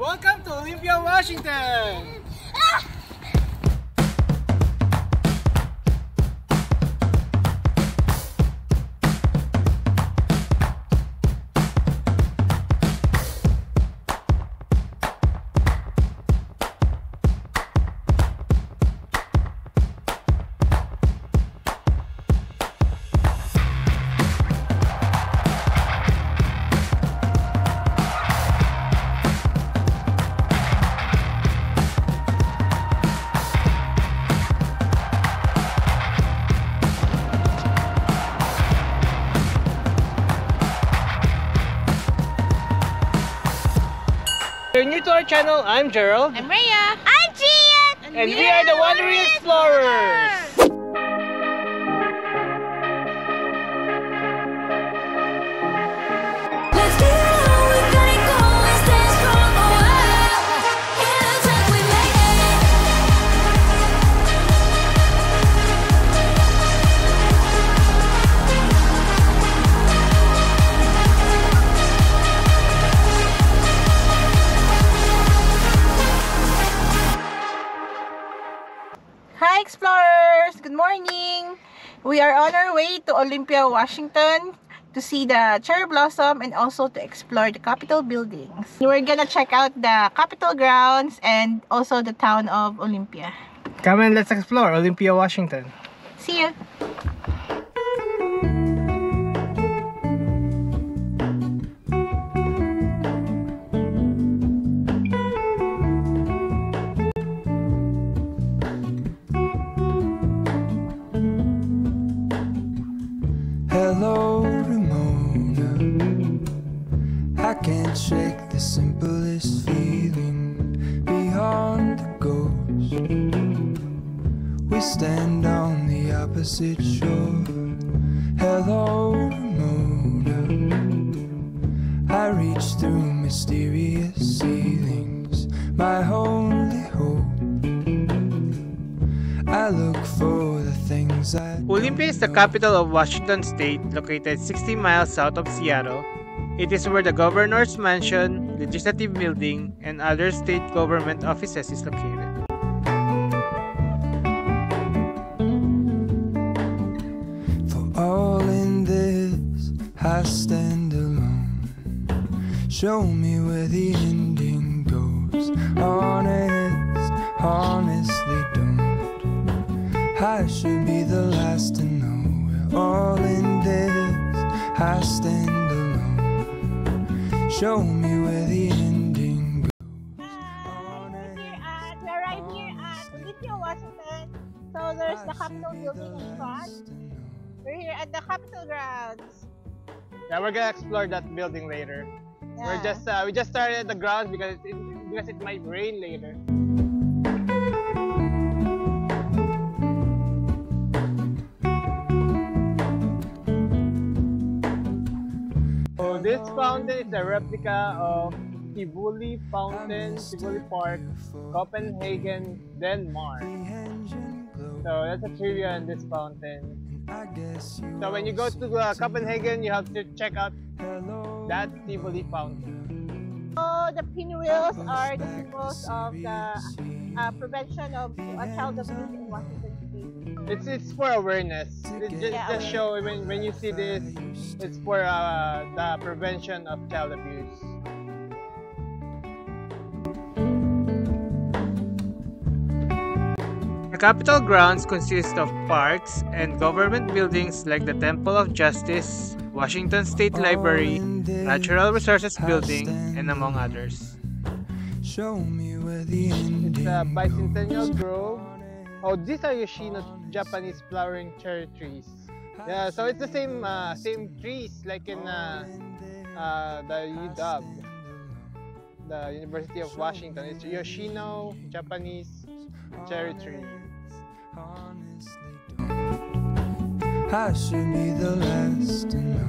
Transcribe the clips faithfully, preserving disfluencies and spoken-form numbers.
Welcome to Olympia, Washington! Ah! If you're new to our channel, I'm Gerald. I'm Rhea. I'm Jian. And, and we are the Wandering Explorers. We are on our way to Olympia, Washington to see the cherry blossom and also to explore the Capitol buildings. We're gonna check out the Capitol grounds and also the town of Olympia. Come and let's explore Olympia, Washington. See ya! Olympia is the capital of Washington State, located sixty miles south of Seattle. It is where the governor's mansion, legislative building, and other state government offices is located. For all in this, I stand alone. Show me where the ending goes. Honest, honestly don't. I should be the last to know. We're all in this, I stand alone. Show me where the ending goes. Hi, we're here at, we're right here at Olympia, Washington. So there's the Capitol building in front. We're here at the Capitol grounds. Yeah, we're gonna explore that building later. Yeah. We're just uh, we just started at the grounds because it, because it might rain later. This fountain is a replica of Tivoli Fountain, Tivoli Park, Copenhagen, Denmark. So that's a trivia on this fountain. So when you go to uh, Copenhagen, you have to check out that Tivoli Fountain. Oh, the pinwheels are the symbols of the uh, prevention of uh, child abuse in Washington State. It's, it's for awareness. It's just, yeah, just show when, when you see this. It's for uh, the prevention of child abuse. The Capitol grounds consist of parks and government buildings like the Temple of Justice, Washington State Library, Natural Resources Building, and among others. It's a bicentennial grove. Oh, these are Yoshino Japanese flowering cherry trees. Yeah, so it's the same uh, same trees like in uh, uh, the U W, the University of Washington. It's Yoshino Japanese cherry tree. I should be the last to know.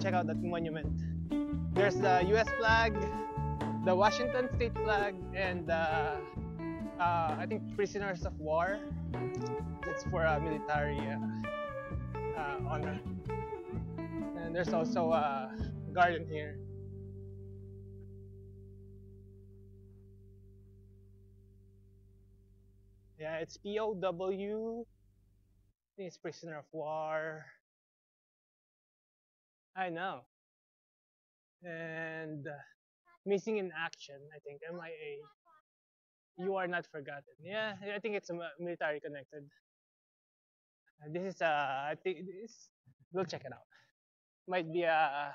Check out that monument. There's the U S flag, the Washington State flag, and uh, uh, I think prisoners of war. It's for a uh, military uh, uh, honor. And there's also a garden here. Yeah, it's P O W. I think it's prisoner of war. I know. And uh, missing in action, I think, M I A. You are not forgotten. Yeah, I think it's military connected. And this is, uh, I think, this, we'll check it out. Might be a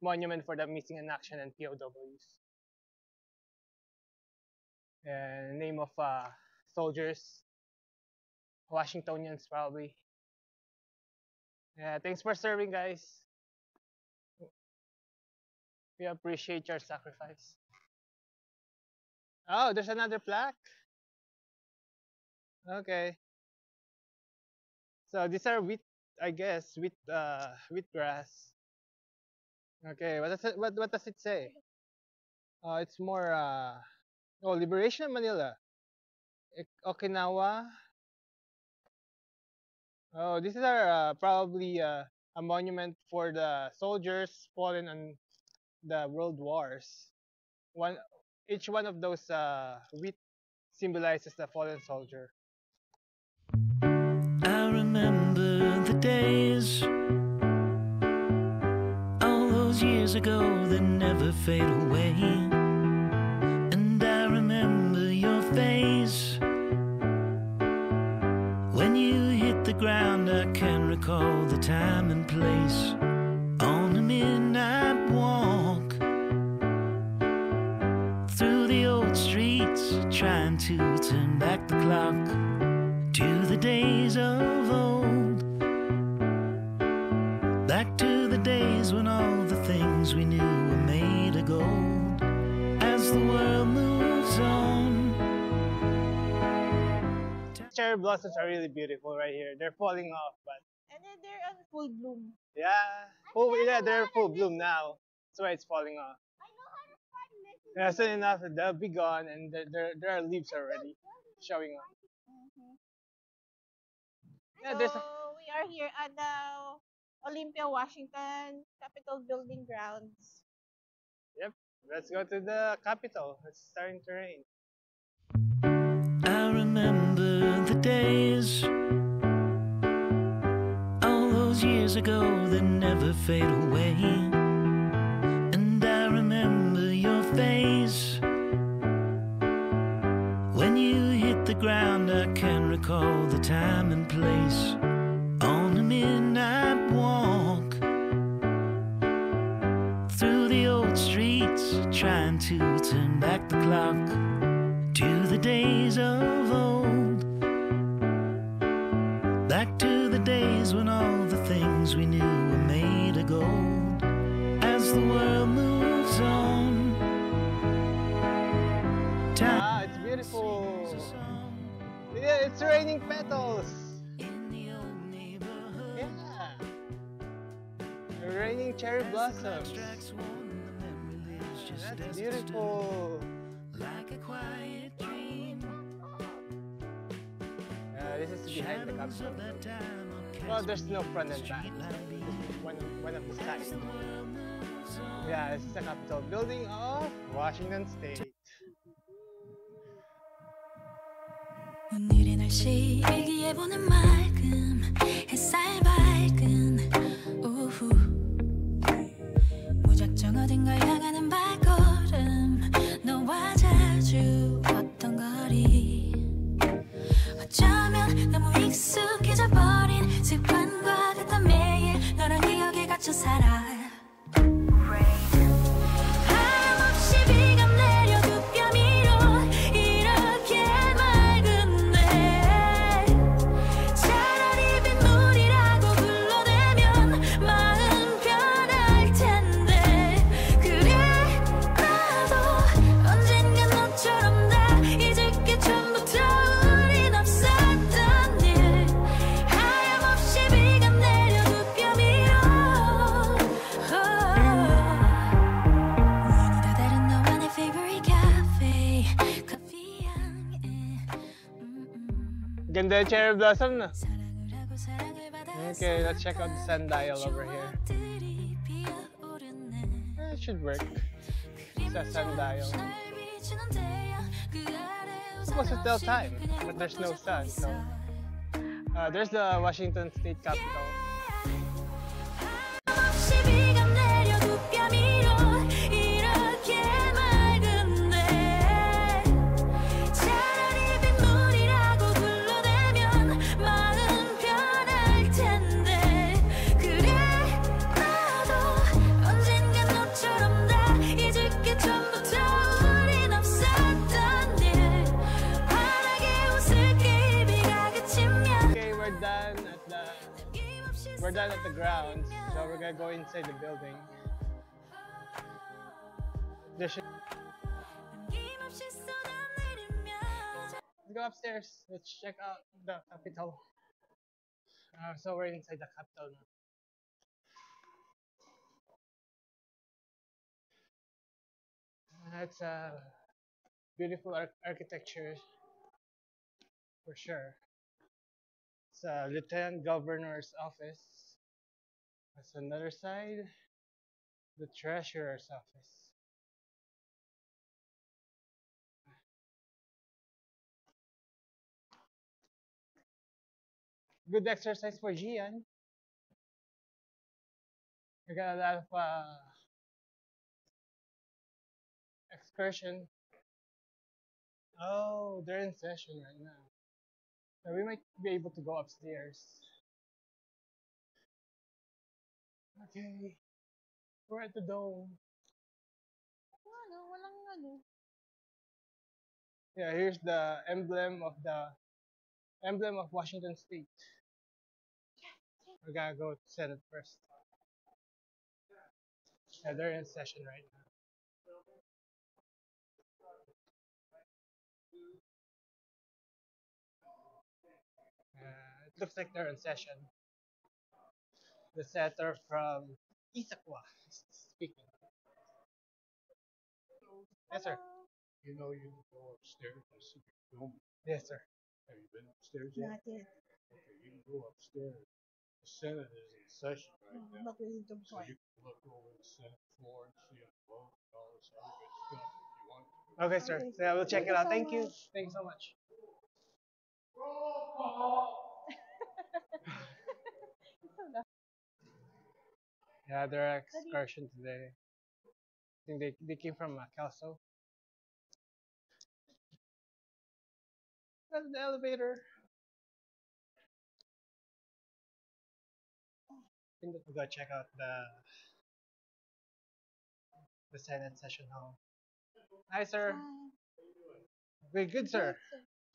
monument for the missing in action and P O Ws. And name of uh, soldiers, Washingtonians probably. Yeah, thanks for serving, guys. We appreciate your sacrifice. Oh, there's another plaque. Okay. So these are wheat, I guess, wheat, uh, wheatgrass. Okay, what does it, what, what does it say? Uh, it's more, uh, oh, Liberation of Manila. Okinawa. Oh, these are uh, probably uh, a monument for the soldiers fallen on the world wars. One, each one of those uh, wheat symbolizes the fallen soldier. I remember the days, all those years ago that never fade away. And I remember your face, when you hit the ground. I can recall the time and place on a midnight walk, through the old streets, trying to turn back the clock to the days of old, back to the days when all the things we knew were made of gold. As the world moves on. Cherry blossoms are really beautiful right here. They're falling off, but and then they're on full bloom. Yeah, oh yeah, they're full bloom now. That's why it's falling off. Yeah, soon enough, they'll be gone, and there there are leaves already showing up. Mm-hmm. Yeah, so there's a... we are here at the Olympia, Washington Capitol Building grounds. Yep, let's go to the Capitol. It's starting to rain. I remember the days, all those years ago that never fade away. Face. When you hit the ground, I can recall the time and place on a midnight walk, through the old streets, trying to turn back the clock to the days of old, back to the days when all the things we knew were made of gold. As the world moves on. Ah, it's beautiful. Yeah, it's raining petals. In the old neighborhood. Yeah. Raining cherry blossoms. That's beautiful. Like a quiet dream. Uh, this is behind the Capitol. Well, there's no front and back. One, one of the sides. Yeah, this is the Capitol building of Washington State. 오늘의 날씨 일기예보는 맑음 햇살 밝은 오후 무작정 어딘가 향하는 발걸음 너와 자주 걷던 거리 어쩌면 너무 익숙해져 버린 습관과 같던 매일 너랑 기억에 갇혀 살아. Can the cherry blossom? Okay, let's check out the sundial over here. It should work. It's a sundial. It's supposed to tell time, but there's no sun, so... Uh, there's the Washington State Capitol. We're done at the grounds, so we're gonna go inside the building. Let's go upstairs. Let's check out the Capitol. Uh, so we're inside the Capitol now. That's a uh, beautiful ar architecture for sure. It's uh, Lieutenant Governor's office. That's another side. The Treasurer's office. Good exercise for Jian. We got a lot of uh, excursion. Oh, they're in session right now. So we might be able to go upstairs. Okay, we're at the dome. Yeah, here's the emblem of the emblem of Washington State. We're gonna go to Senate first. Yeah, they're in session right now. Looks like they're in session. The senator from Issaquah is speaking. Yes, sir. You know you can go upstairs and see your film. Yes, sir. Have you been upstairs yet? Not yet. Okay, you can go upstairs. The Senate is in session right mm, now. So you can look over the Senate floor and see a vote and all this other good stuff if you want to. Okay, sir. So yeah, we'll check it out. Thank you. Thank you so much. Yeah, they're an excursion today. I think they, they came from uh, Kelso. That's an elevator. I think we gotta check out the the Senate session hall. Hi, sir. Hi. Very good, sir.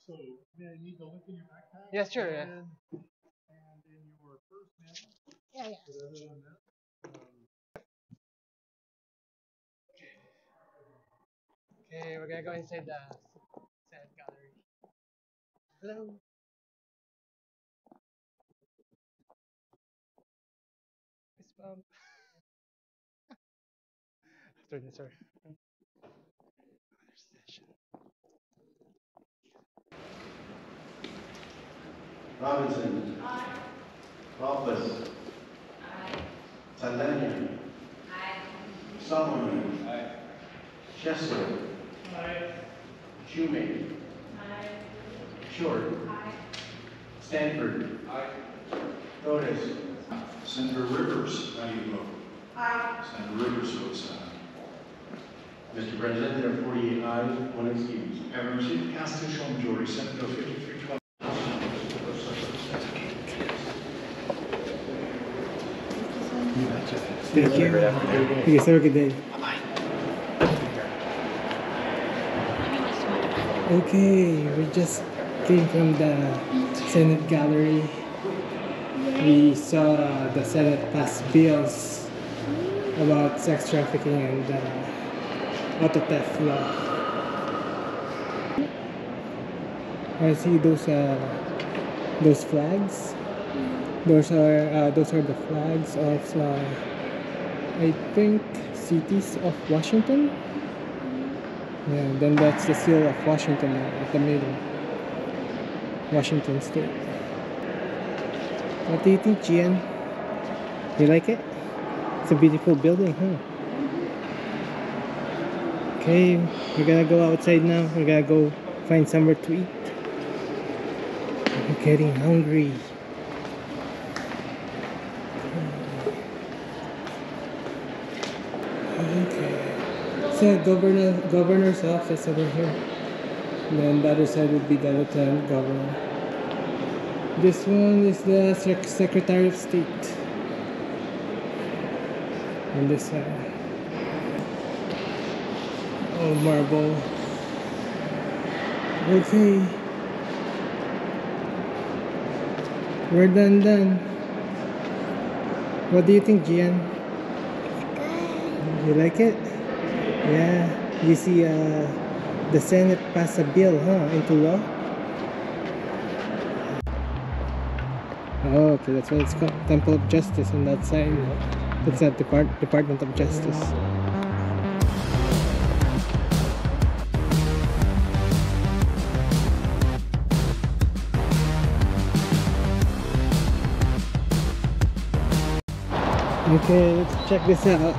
So, yeah, you need to look in your backpack. Yes, sure. And, yeah. And in your first hand. Yeah, yeah. But other than that, okay, we're gonna go inside the Senate gallery. Hello. Fist bump. Sorry, sorry. Another session. Robinson. Aye. Loftus. Aye. Saldana. Aye. Solomon. Aye. Chester. Aye. Shoemate. Aye. Short. Aye. Stanford. Aye. Notice. Senator Rivers, how do you vote? Aye. Senator Rivers votes aye. Mister President, there are forty-eight ayes, one excuse. Having received constitutional majority, Senate Bill fifty-three twenty. Thank you. Thank you. Have a good day. Okay, we just came from the Senate gallery. We saw uh, the Senate pass bills about sex trafficking and uh, auto theft law. I see those uh, those flags. Those are uh, those are the flags of uh, I think cities of Washington. Yeah, then that's the seal of Washington at the middle. Washington State. What do you think, Jian? You like it? It's a beautiful building, huh? Okay, we're gonna go outside now. We're gonna go find somewhere to eat. I'm getting hungry. Okay. It's the governor, governor's office over here. And then the other side would be the lieutenant governor. This one is the sec Secretary of State. And this side. Oh, marble. Okay. We're done done. What do you think, Jian? You like it? Yeah. You see, uh, the Senate passed a bill, huh, into law? Oh, okay, that's what it's called. Temple of Justice on that side. It's not Depart Department of Justice. Okay, let's check this out.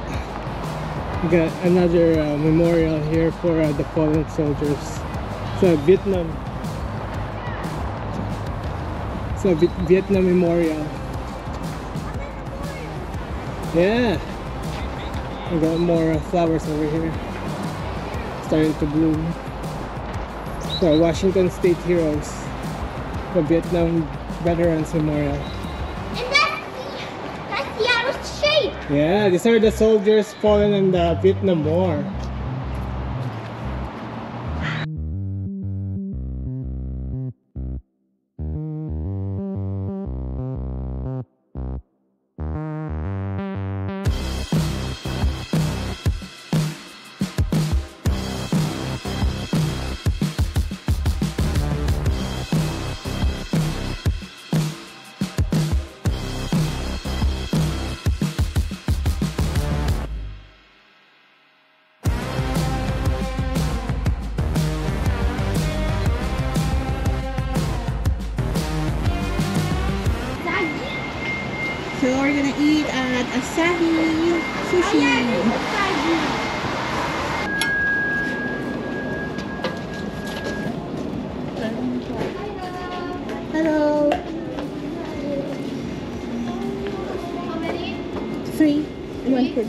We got another uh, memorial here for uh, the fallen soldiers. So Vietnam. So v Vietnam Memorial. Yeah. We got more uh, flowers over here. Starting to bloom. So Washington State Heroes. The Vietnam Veterans Memorial. Yeah, these are the soldiers fallen in the Vietnam War. So we're gonna eat at Asahi Sushi. Hello. Hello. How many? Three. One food.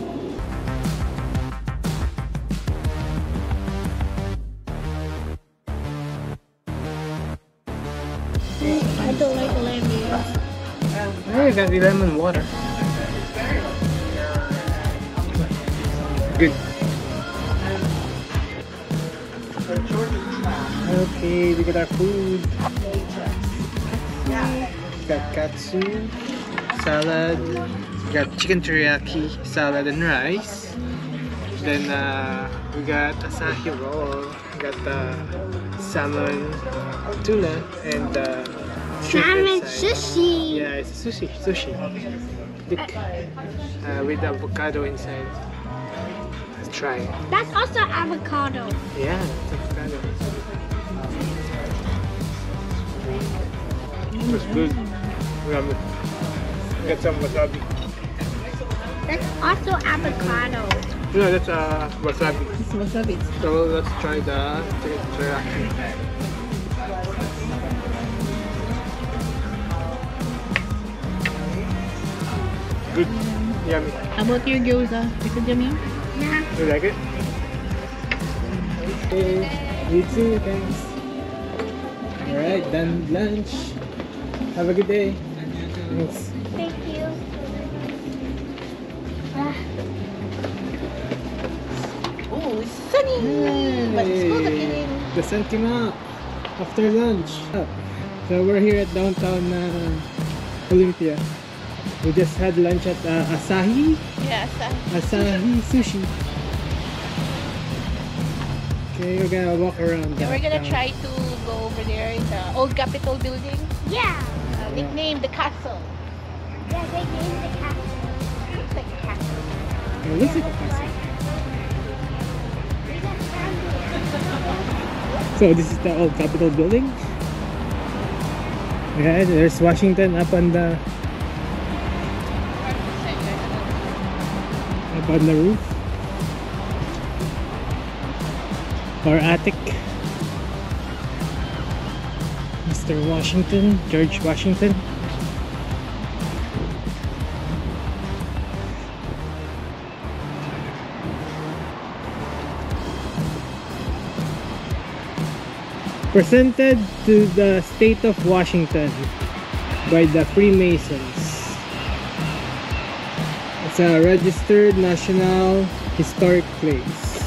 I don't like lemon. Oh, you got the lemon water. Good. Okay, we got our food. We got katsu, salad, we got chicken teriyaki, salad and rice. Then uh, we got Asahi roll, we got uh, salmon, tuna, and uh, salmon sushi. Yeah, it's sushi, sushi. Thick, uh, with avocado inside. Let's try it. That's also avocado. Yeah, it's avocado. Mm-hmm. That's good. We have got some wasabi. That's also avocado. No, that's uh, wasabi. It's wasabi. So let's try the teriyaki. Good. Mm. Yummy. How about your gyoza? Is it yummy? Yeah. You like it? Okay. You too, thanks. Alright, done lunch. Have a good day. Thanks. Thank you. Ah. Oh, it's sunny. Yay. But it's cold again. The sun came up after lunch. So we're here at downtown uh, Olympia. We just had lunch at uh, Asahi. Yeah, Asahi. Asahi Sushi. Okay, we're gonna walk around. Yeah, we're gonna try to go over there in the old Capitol building. Yeah. Uh, yeah. Nicknamed the castle. Yeah, they named the castle. It looks like a castle. It looks like a castle. So this is the old Capitol building. Yeah, there's Washington up on the up on the roof or attic. Mister Washington, George Washington. Presented to the state of Washington by the Freemasons. It's a registered National Historic Place.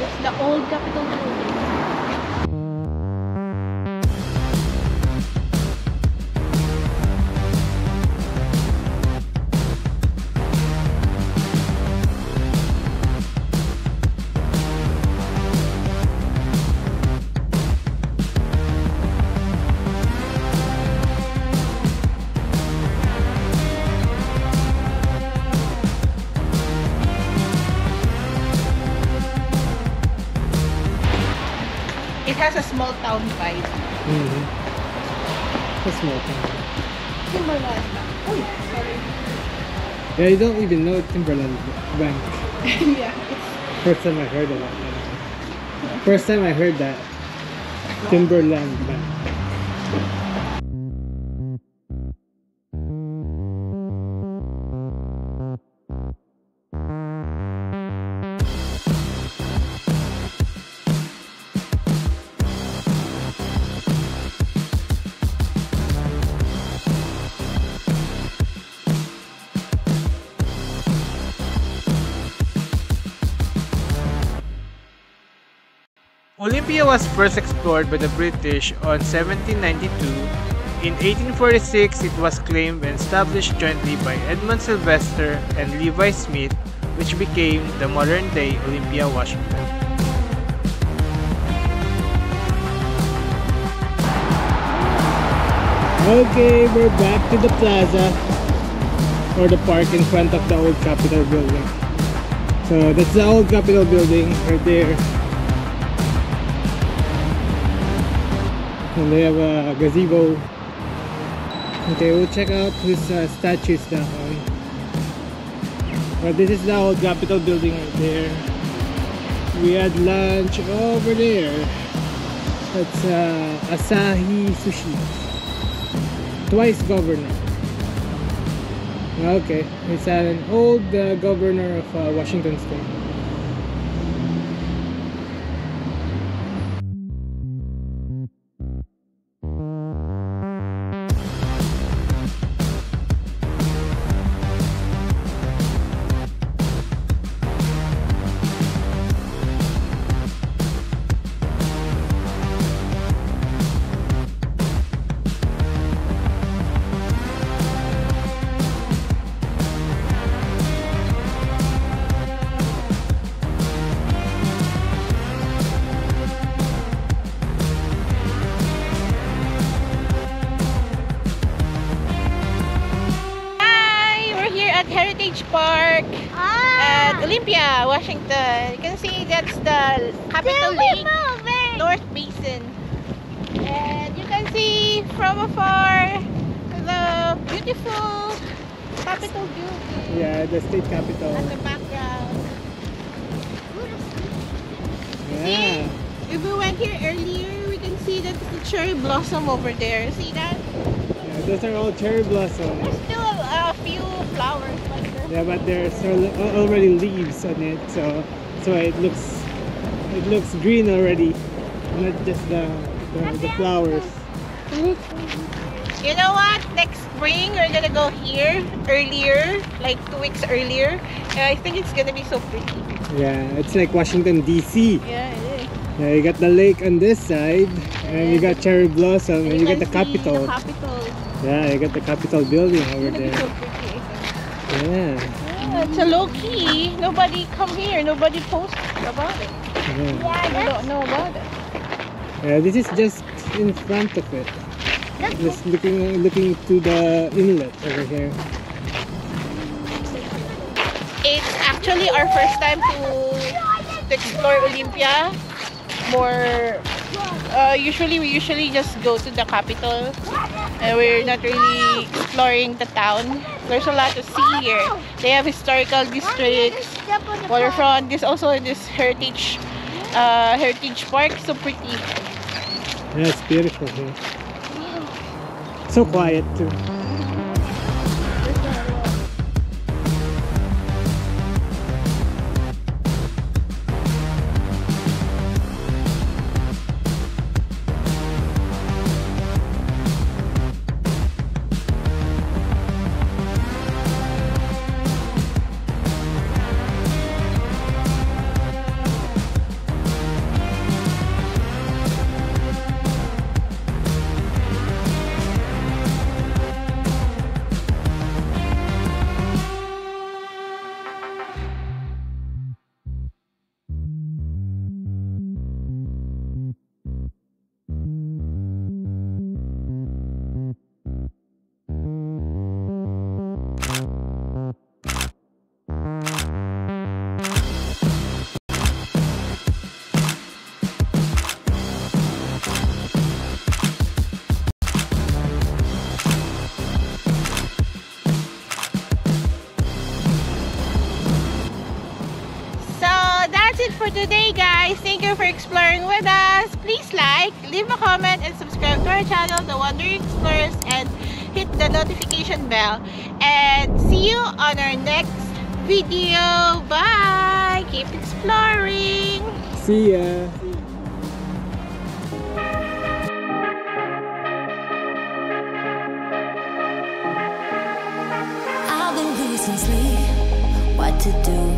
It's the old Capitol building. Has a small town vibe. Mm-hmm. A small town. Timberland Bank. Oh, sorry. Yeah, you don't even know Timberland Bank. Yeah. It's... First time I heard of that. Yeah. First time I heard that. Timberland Bank. Olympia was first explored by the British on seventeen ninety-two. In eighteen forty-six, it was claimed and established jointly by Edmund Sylvester and Levi Smith, which became the modern-day Olympia, Washington. Okay, we're back to the plaza or the park in front of the old Capitol building. So that's the old Capitol building right there. And they have a gazebo. Okay, we'll check out these uh, statues now. But this is the old Capitol building right there. We had lunch over there. That's uh, Asahi Sushi. Twice governor. Okay, it's an old uh, governor of uh, Washington State. Heritage Park ah. at Olympia, Washington. You can see that's the Capitol Lake North Basin. And you can see from afar the beautiful Capitol building. Yeah, the state capitol. As the background. Yeah. See, if we went here earlier, we can see that the cherry blossom over there. See that? Yeah, those are all cherry blossoms. There's still a few flowers. Yeah, but there's already leaves on it, so so it looks it looks green already, not just the the, the flowers. You know what? Next spring we're gonna go here earlier, like two weeks earlier. And I think it's gonna be so pretty. Yeah, it's like Washington D C. Yeah, it is. Yeah, you got the lake on this side, and you got cherry blossom, and you, and you got the Capitol. the Capitol. Yeah, you got the Capitol building over there. So pretty. Yeah. Yeah, it's a low key. Nobody come here. Nobody posts about it. Yeah, yeah I don't know about it. Yeah, this is just in front of it. That's just looking, looking to the inlet over here. It's actually our first time to, to explore Olympia more Uh, usually, we usually just go to the Capitol. Uh, we're not really exploring the town. There's a lot to see here. They have historical districts, waterfront. This also this heritage, uh, Heritage Park. So pretty. Yeah, it's beautiful here. So quiet too. For today, guys, thank you for exploring with us. Please like, leave a comment, and subscribe to our channel, The Wandering Explorers, and hit the notification bell. And see you on our next video. Bye. Keep exploring. See ya. I've been losing sleep. What to do?